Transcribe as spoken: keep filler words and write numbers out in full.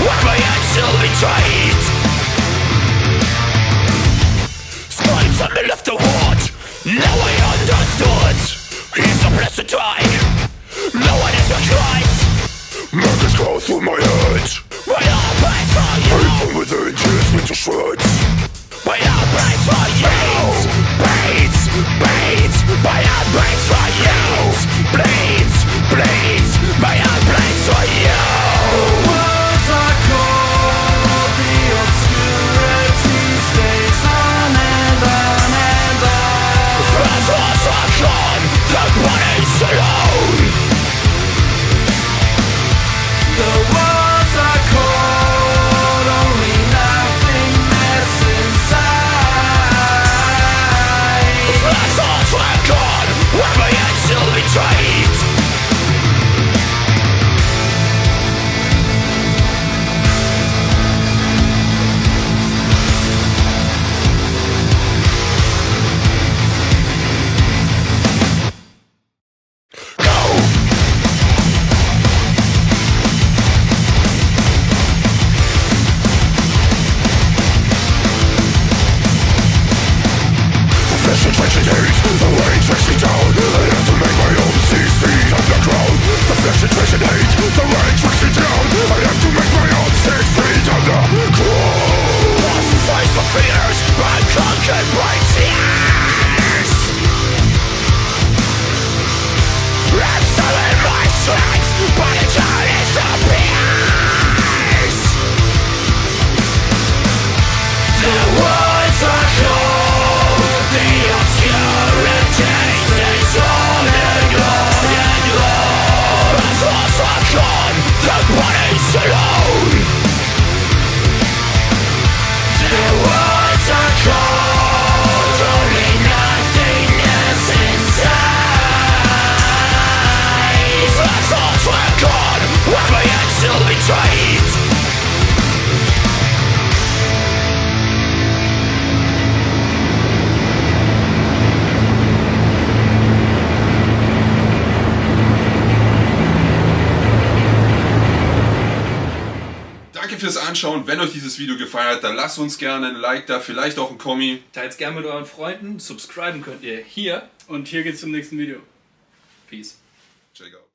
were my angel betrayed. Scars on me left to watch, now I understood. He's a blessed try, no one is a Christ. Murders go through my head, my heart breaks for you. Hate from within tears me to shreds, my heart breaks for you. Bleeds, bleeds, my heart breaks for you. Bleeds, bleeds, my heart breaks for you. Fürs Anschauen. Wenn euch dieses Video gefallen hat, dann lasst uns gerne ein Like da, vielleicht auch ein Kommi. Teilt es gerne mit euren Freunden, subscriben könnt ihr hier. Und hier geht's zum nächsten Video. Peace. Check out.